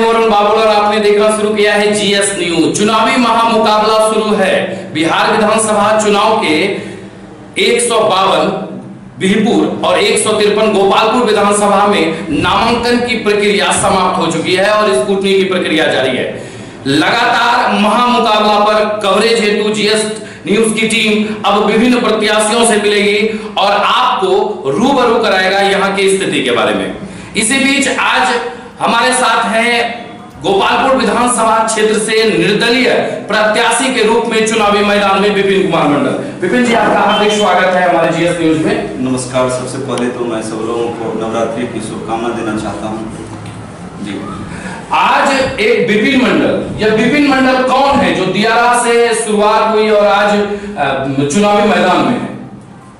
मैं वरुण बाबुल और आपने देखना शुरू किया है जीएस न्यूज। चुनावी महामुकाबला शुरू है। बिहार विधानसभा चुनाव के 152 बिहपुर और 153 गोपालपुर विधानसभा में नामांकन की प्रक्रिया समाप्त हो चुकी है और स्क्रूटनी की प्रक्रिया जारी है। लगातार महामुकाबला पर कवरेज हेतु जीएस न्यूज की टीम अब विभिन्न प्रत्याशियों से मिलेगी और आपको रूबरू कराएगा यहां की स्थिति के बारे में। इसी बीच आज हमारे साथ हैं गोपालपुर विधानसभा क्षेत्र से निर्दलीय प्रत्याशी के रूप में चुनावी मैदान में विपिन कुमार मंडल। विपिन जी, आपका हार्दिक स्वागत है हमारे जीएस न्यूज में। नमस्कार। सबसे पहले तो मैं सब लोगों को नवरात्रि की शुभकामना देना चाहता हूं जी। आज एक विपिन मंडल, यह विपिन मंडल कौन है जो दियारा से शुरुआत हुई और आज चुनावी मैदान में है?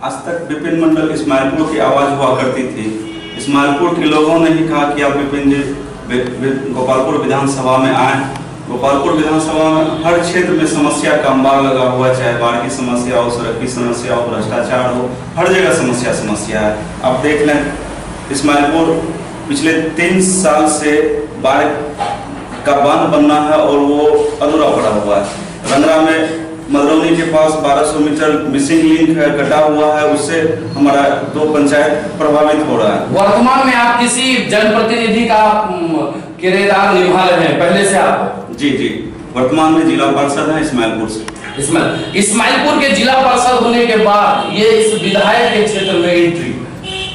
आज तक विपिन मंडल इस्माइलपुर की आवाज हुआ करती थी। इस्माइलपुर के लोगों ने ही कहा कि आप विपिन जी गोपालपुर विधानसभा में आए। गोपालपुर विधानसभा में हर क्षेत्र में समस्या का अंबार लगा हुआ, चाहे बाढ़ की समस्या हो, सड़क की समस्या हो, भ्रष्टाचार हो, हर जगह समस्या है। आप देख लें, इस्माइलपुर पिछले 3 साल से बाढ़ का बांध बनना है और वो अधूरा पड़ा हुआ है। रंगरा में मधुरौनी के पास 1200 मीटर मिसिंग लिंक कटा हुआ है, उससे हमारा 2 पंचायत प्रभावित हो रहा है। वर्तमान में आप किसी जनप्रतिनिधि का किरदार निभा रहे हैं पहले से आप? जी जी, वर्तमान में जिला पार्षद हैं इस्माइलपुर से। इस्माइलपुर के जिला पार्षद होने के बाद ये इस विधायक के क्षेत्र में एंट्री,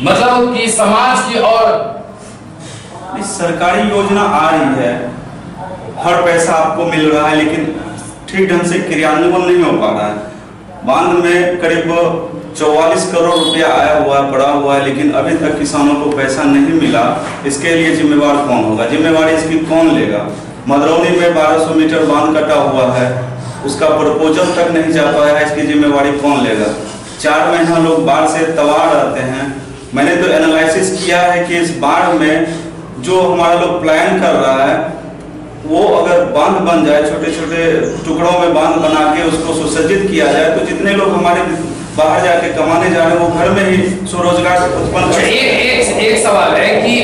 मतलब कि समाज की और इस सरकारी योजना आ रही है, हर पैसा आपको मिल रहा है, लेकिन ठीक ढंग से क्रियान्वयन नहीं हो पा रहा है। बांध में करीब 44 करोड़ रुपया आया हुआ है, पड़ा हुआ है, लेकिन अभी तक किसानों को पैसा नहीं मिला। इसके लिए जिम्मेवार कौन होगा? जिम्मेवारी इसकी कौन लेगा? मधुरौनी में 1200 मीटर बांध कटा हुआ है, उसका प्रपोजल तक नहीं जा पाया है, इसकी जिम्मेवारी कौन लेगा? 4 महीना लोग बाढ़ से तबाह रहते हैं। मैंने तो एनालिसिस किया है कि इस बाढ़ में जो हमारा लोग प्लान कर रहा है, वो अगर बांध बन जाए, छोटे छोटे टुकड़ों में बांध बना के उसको सुसज्जित किया जाए, तो जितने लोग हमारे बाहर जाके कमाने जा रहे हैं वो घर में ही स्वरोजगार उत्पन्न। एक सवाल है कि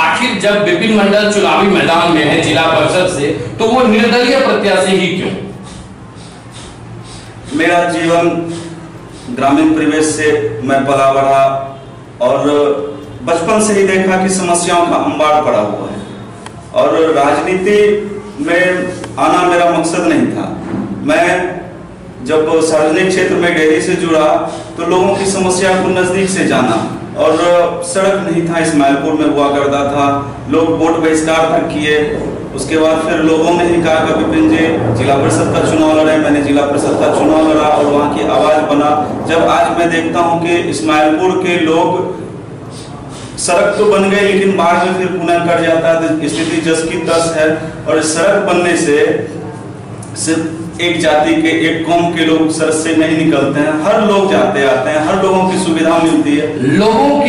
आखिर जब विपिन मंडल चुनावी मैदान में है जिला परिषद से, तो वो निर्दलीय प्रत्याशी ही क्यों? मेरा जीवन ग्रामीण परिवेश से मैं पला बढ़ा और बचपन से ही देखा कि समस्याओं का अंबार पड़ा हुआ है और राजनीति में आना मेरा मकसद नहीं था। मैं जब सार्वजनिक क्षेत्र में डेयरी से जुड़ा तो लोगों की समस्या को नज़दीक से जाना, और सड़क नहीं था इस्माइलपुर में, हुआ करता था, लोग वोट बहिष्कार तक किए। उसके बाद फिर लोगों ने ही कहा कि विपिन जी जिला परिषद का चुनाव लड़े। मैंने जिला परिषद का चुनाव लड़ा और वहाँ की आवाज़ बना। जब आज मैं देखता हूँ कि इस्माइलपुर के लोग सड़क तो बन गई लेकिन बाद में फिर पुनः कट जाता है, तो स्थिति जस की तस है। और सड़क बनने से सिर्फ एक जाति के, एक कौम के लोग सड़क से नहीं निकलते हैं, हर लोग जाते आते हैं, हर लोगों की सुविधा मिलती है। लोगों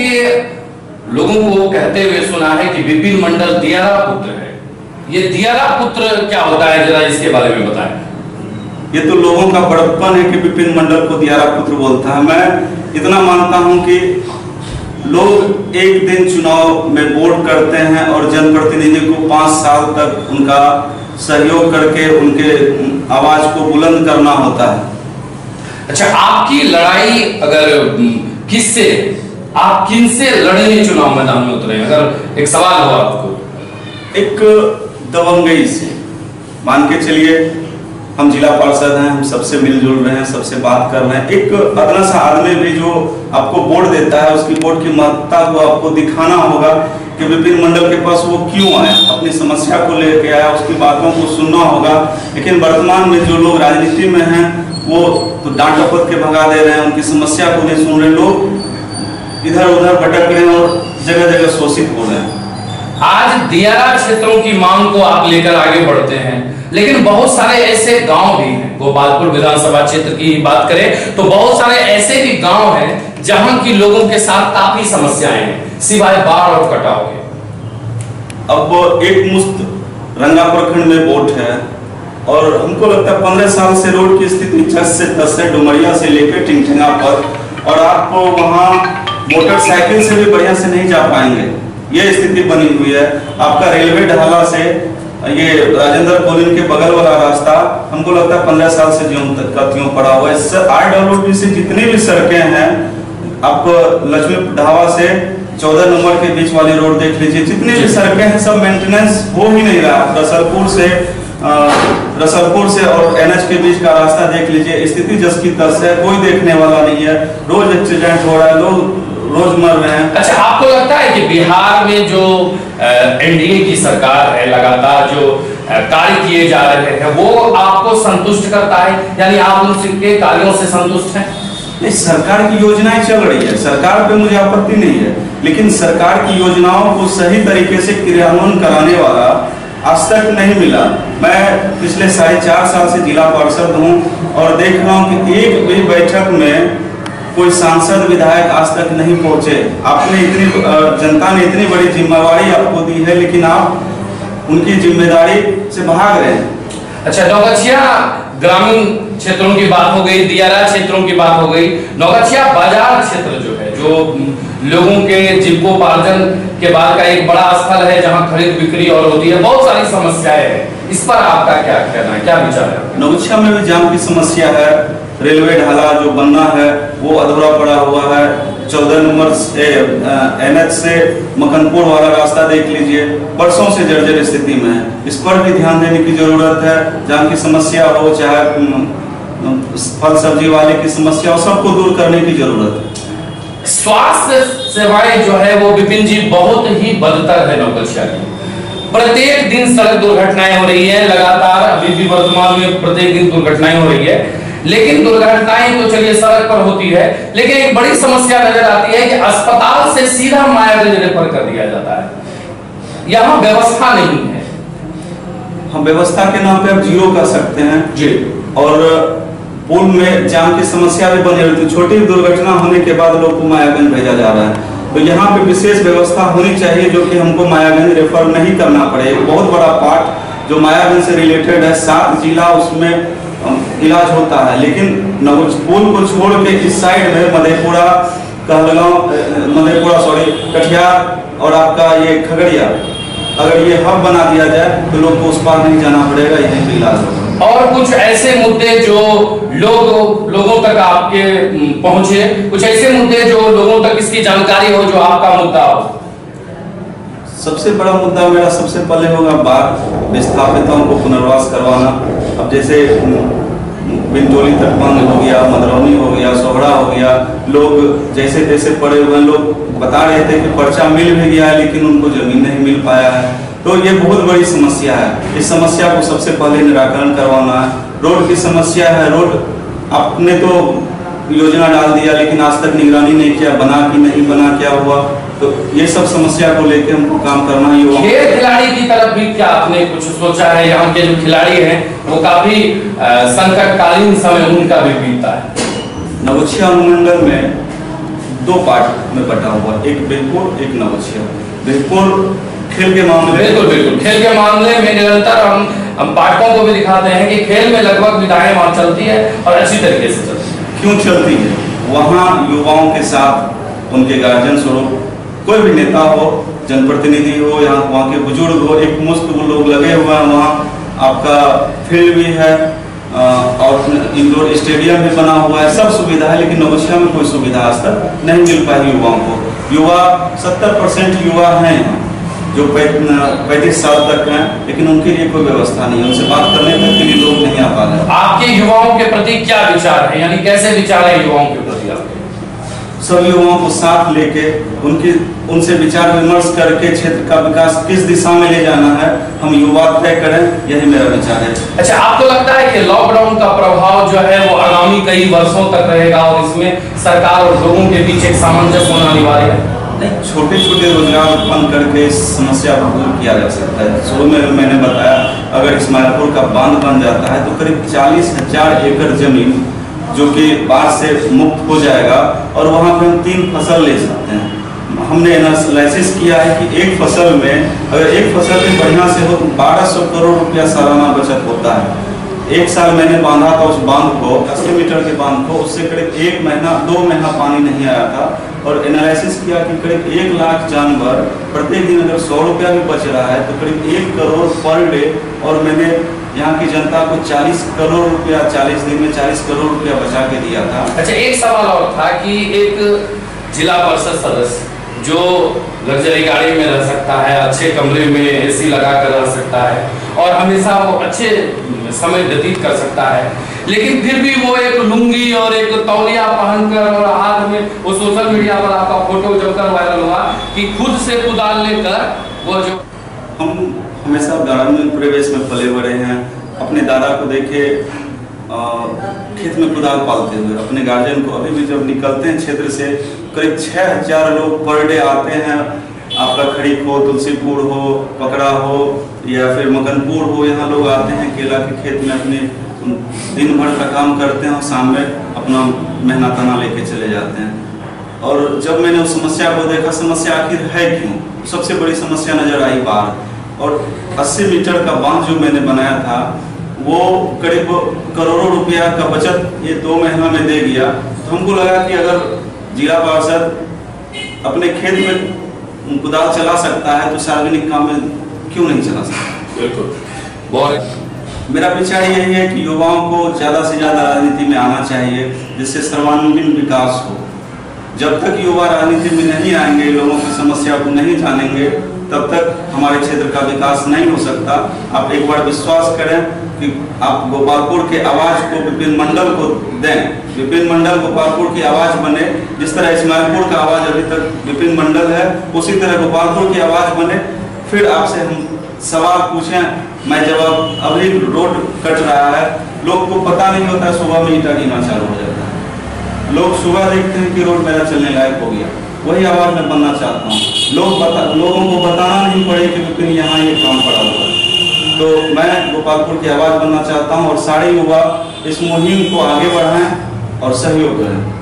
को कहते हुए सुना है कि विपिन मंडल दियारा पुत्र है। ये दियारा पुत्र क्या होता है, जरा इसके बारे में बताएं। ये तो लोगों का बड़प्पन है कि विपिन मंडल को दियारा पुत्र बोलता है। मैं इतना मानता हूँ कि लोग एक दिन चुनाव में वोट करते हैं और जनप्रतिनिधि को 5 साल तक उनका सहयोग करके उनके आवाज को बुलंद करना होता है। अच्छा, आपकी लड़ाई अगर किससे, आप किनसे लड़ने चुनाव मैदान में उतरे हैं? अगर एक सवाल हो आपको, एक दबंगई से। मान के चलिए हम जिला पार्षद हैं, हम सबसे मिलजुल रहे हैं, सबसे बात कर रहे हैं। एक अदना सा आदमी भी जो आपको वोट देता है, उसकी वोट की महत्ता को आपको दिखाना होगा कि विपिन मंडल के पास वो क्यों आया, अपनी समस्या को लेकर आया, उसकी बातों को सुनना होगा। लेकिन वर्तमान में जो लोग राजनीति में हैं वो तो डांट डपट के भगा दे रहे हैं, उनकी समस्या को नहीं सुन रहे, लोग इधर उधर भटक रहे हैं और जगह जगह शोषित हो रहे हैं। आज दियारा क्षेत्रों की मांग को आप लेकर आगे बढ़ते हैं, लेकिन बहुत सारे ऐसे गांव भी हैं, गोपालपुर विधानसभा क्षेत्र की बात करें तो बहुत सारे ऐसे भी गांव हैं जहां की लोगों के साथ काफी समस्याएं हैं, सिवाय बाढ़ और कटाव के। अब एक मुश्त रंगा प्रखंड में वोट है और हमको लगता है 15 साल से रोड की स्थिति जस से तस है, डुमरिया से लेकर टिंगठिंगा पर, और आप वहाँ मोटरसाइकिल से भी बढ़िया से नहीं जा पाएंगे, ये स्थिति बनी हुई है। आपका रेलवे ढाला से ये राजेंद्र कॉलोनी के बगल वाला रास्ता हमको लगता है 15 साल से क्यों पड़ा हुआ है। RWD से जितनी भी सड़कें हैं, आप लक्ष्मीधावा से 14 नंबर के बीच वाली रोड देख लीजिए, जितनी भी सड़कें हैं सब मेंटेनेंस हो ही नहीं रहा। रसलपुर से और NH के बीच का रास्ता देख लीजिए, स्थिति जस की तस है, कोई देखने वाला नहीं है, रोज एक्सीडेंट हो रहा है, लोग रोज मर रहे हैं। अच्छा, आपको लगता है कि बिहार में जो एनडीए की सरकार है, लगातार जो कार्य किए जा रहे हैं वो आपको संतुष्ट करता है, यानी आप उनके कार्यों से संतुष्ट हैं? नहीं, सरकार की योजनाएं चल रही है, सरकार पे मुझे आपत्ति नहीं है, लेकिन सरकार की योजनाओं को सही तरीके से क्रियान्वयन कराने वाला आज तक नहीं मिला। मैं पिछले 4.5 साल से जिला पार्षद हूँ और देख रहा हूँ कि एक भी बैठक में कोई सांसद विधायक आज तक नहीं पहुँचे। आपने इतनी जनता ने इतनी बड़ी जिम्मेदारी आपको दी है, लेकिन आप उनकी जिम्मेदारी से भाग रहे हैं। अच्छा, नौगछिया ग्रामीण क्षेत्रों की बात हो गई, दियारा क्षेत्रों की बात हो गई, नौगछिया बाजार क्षेत्र जो है, जो लोगों के जीविकोपार्जन के बाद का एक बड़ा स्थल है, जहां खरीद बिक्री और होती है, बहुत सारी समस्याएं हैं, इस पर आपका क्या कहना है, क्या विचार है? नौगछिया में भी जाम की समस्या है, रेलवे ढाला जो बनना है वो अधूरा पड़ा हुआ है, 14 नंबर से NH से मकनपुर वाला रास्ता देख लीजिए, बरसों से जर्जर स्थिति में है, इस पर भी ध्यान देने की जरूरत है। जाम की समस्या हो, चाहे फल सब्जी वाले की समस्या हो, सबको दूर करने की जरूरत है। स्वास्थ्य सेवाएं जो है वो विपिन जी बहुत ही बदतर है नौगछिया की, प्रत्येक दिन सड़क दुर्घटनाएं हो रही है, लगातार अभी भी वर्तमान में प्रत्येक दिन दुर्घटनाएं हो रही है, लेकिन दुर्घटनाएं तो चलिए सड़क पर होती है, लेकिन एक बड़ी समस्या नजर आती है कि अस्पताल से सीधा मायागंज रेफर कर दिया जाता है, यहाँ व्यवस्था नहीं है। हम व्यवस्था के नाम पे आप जीरो कर सकते हैं जी, और पूल में जाम की समस्या भी बनी रहती है, छोटी दुर्घटना होने के बाद लोग को मायागंज भेजा जा रहा है, तो यहाँ पे विशेष व्यवस्था होनी चाहिए जो कि हमको मायागंज रेफर नहीं करना पड़े। बहुत बड़ा पार्ट जो मायागंज से रिलेटेड है, 7 जिला उसमें इलाज होता है, लेकिन पूल को छोड़ के इस साइड में कटिहार और आपका ये खगड़िया, अगर ये हब बना दिया जाए तो लोग को उस पार नहीं जाना पड़ेगा, यहीं पे इलाज होगा। और कुछ ऐसे मुद्दे जो लोगों तक आपके पहुंचे, कुछ ऐसे मुद्दे जो लोगों तक इसकी जानकारी हो, जो आपका मुद्दा हो? सबसे बड़ा मुद्दा मेरा सबसे पहले होगा बाढ़ विस्थापितों को पुनर्वास करवाना। अब जैसे बिंदोली तटबंध हो गया, मधरौनी हो गया, सोहरा हो गया, लोग जैसे जैसे पड़े हुए, लोग बता रहे थे कि पर्चा मिल भी गया है लेकिन उनको जमीन नहीं मिल पाया है, तो ये बहुत बड़ी समस्या है। इस समस्या को सबसे पहले निराकरण करवाना है। रोड की समस्या है, रोड आपने तो योजना डाल दिया लेकिन आज तक निगरानी नहीं किया, बना कि नहीं बना, क्या हुआ, तो ये सब समस्या को लेके हमको काम करना ही होगा। खेल खिलाड़ी की तरफ भी क्या आपने कुछ सोचा है? यहाँ के जो खिलाड़ी हैं वो काफी संकटकालीन समय उनका भी बीता है। नौगछिया अनुमंडल में 2 पार्ट में बटा हुआ, एक बिलपुर एक नौगछिया। बिलपुर खेल के मामले, बिल्कुल खेल के मामले में निरंतर हम पाठकों को भी दिखाते हैं कि खेल में लगभग विधाएं वहाँ चलती है और अच्छी तरीके से चलती है। क्यों चलती है? वहाँ युवाओं के साथ उनके गार्जियन स्वरूप कोई भी नेता हो, जनप्रतिनिधि हो, या वहाँ के बुजुर्ग हो, एक मुश्त वो लोग लगे हुए हैं। वहाँ आपका फील्ड भी है और इंडोर स्टेडियम भी बना हुआ है, सब सुविधा है, लेकिन नौगछिया में कोई सुविधा आज तक नहीं मिल पाई युवाओं को। युवा 70% युवा हैं जो 35 साल तक हैं, लेकिन उनके लिए कोई व्यवस्था नहीं है, उनसे बात करने तक के लिए लोग नहीं आ पा रहे। आपके युवाओं के प्रति क्या विचार है, यानी कैसे विचार है युवाओं के प्रति आपके? सब युवाओं को साथ लेके उनसे विचार विमर्श करके क्षेत्र का विकास किस दिशा में ले जाना है, हम युवा तय करें, यही मेरा विचार है। अच्छा, आपको लगता है कि लॉकडाउन का प्रभाव जो है वो आगामी कई वर्षों तक रहेगा और इसमें सरकार और लोगों के बीच एक सामंजस्य होना अनिवार्य है? छोटे छोटे रोजगार उत्पन्न करके इस समस्या को दूर किया जा सकता है। शुरू में मैंने बताया, अगर इस्माइलपुर का बांध बन जाता है तो करीब 40,000 एकड़ जमीन जो कि बाढ़ से मुक्त हो जाएगा और वहाँ पे हम 3 फसल ले सकते हैं। हमने एनालिसिस किया है कि एक फसल में, अगर एक फसल में बढ़िया से हो तो 1200 करोड़ रुपया सालाना बचत होता है। एक साल मैंने बांधा था उस बांध को, 80 मीटर के बांध को, उससे करीब एक महीना 2 महीना पानी नहीं आया था और एनालिसिस किया कि करीब 1 लाख जानवर प्रत्येक दिन अगर 100 रुपया भी बच रहा है तो करीब 1 करोड़ पर डे, और मैंने यहाँ की जनता को 40 करोड़ रुपया 40 दिन में 40 करोड़ रुपया बचा के दिया था। अच्छा, एक सवाल और था कि एक जिला परिषद सदस्य जो लग्जरी गाड़ी में रह सकता है, अच्छे कमरे में एसी लगाकर रह सकता है और हमेशा वो अच्छे समय व्यतीत कर सकता है, लेकिन फिर भी वो एक लुंगी और एक तौलिया पहनकर और हाथ में वो सोशल मीडिया पर आपका फोटो जमकर वायरल हुआ कि खुद से कुदाल लेकर वो जो हम हमेशा ग्रामीण परिवेश में पले हुए हैं, अपने दादा को देखे खेत में कुदाल पालते हुए, अपने गार्जियन को अभी भी जब निकलते हैं क्षेत्र से करीब 6000 लोग पर डे आते हैं, आपका खरीफ हो, तुलसीपुर हो, पकड़ा हो या फिर मगनपुर हो, यहाँ लोग आते हैं केला के खेत में अपने दिन भर का काम करते हैं और शाम में अपना मेहनत तना लेके चले जाते हैं। और जब मैंने उस समस्या को देखा, समस्या आखिर है क्यों, सबसे बड़ी समस्या नजर आई बाढ़। और 80 मीटर का बांध जो मैंने बनाया था वो करीब करोड़ों रुपया का बचत ये 2 महीना में दे गया, तो हमको लगा कि अगर जिला पार्षद अपने खेत में कुदाल चला सकता है तो सार्वजनिक काम में क्यों नहीं चला सकता। बिल्कुल, बहुत मेरा विचार यही है कि युवाओं को ज़्यादा से ज़्यादा राजनीति में आना चाहिए जिससे सर्वांगीण विकास हो। जब तक युवा राजनीति में नहीं आएंगे, लोगों की समस्या को नहीं जानेंगे, तब तक हमारे क्षेत्र का विकास नहीं हो सकता। आप एक बार विश्वास करें कि आप गोपालपुर के आवाज़ को विपिन मंडल को दें, विपिन मंडल गोपालपुर की आवाज़ बने। जिस तरह इस्माइलपुर का आवाज़ अभी तक विपिन मंडल है, उसी तरह गोपालपुर की आवाज़ बने। फिर आपसे हम सवाल पूछें, मैं जवाब। अभी रोड कट रहा है, लोग को पता नहीं होता, सुबह में ईटा गिरना चालू हो जाता है। लोग सुबह देखते हैं कि रोड मेरा चलने लायक हो गया, वही आवाज़ मैं बनना चाहता हूँ। लोगों को बताना नहीं पड़े कि विपिन यहाँ ये काम पड़ा हुआ है। तो मैं गोपालपुर की आवाज़ बनना चाहता हूँ और सारे युवा इस मुहिम को आगे बढ़ाएं और सहयोग करें।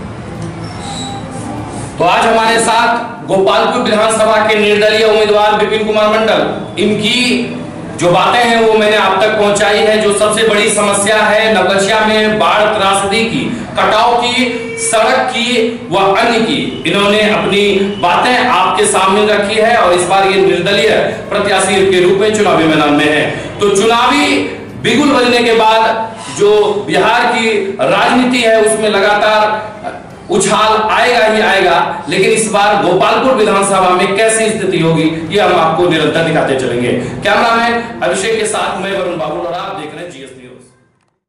तो आज हमारे साथ गोपालपुर विधानसभा के निर्दलीय उम्मीदवार विपिन कुमार मंडल, इनकी जो बातें हैं वो मैंने आप तक पहुंचाई है। जो सबसे बड़ी समस्या है नवगछिया में बाढ़ त्रासदी की, कटाव की, सड़क की व अन्य की, इन्होंने अपनी बातें आपके सामने रखी है और इस बार ये निर्दलीय प्रत्याशी के रूप में चुनावी मैदान में है। तो चुनावी बिगुल बजने के बाद जो बिहार की राजनीति है उसमें लगातार उछाल आएगा ही आएगा, लेकिन इस बार गोपालपुर विधानसभा में कैसी स्थिति होगी ये हम आपको निरंतर दिखाते चलेंगे। कैमरामैन अभिषेक के साथ मैं वरुण बाबुल।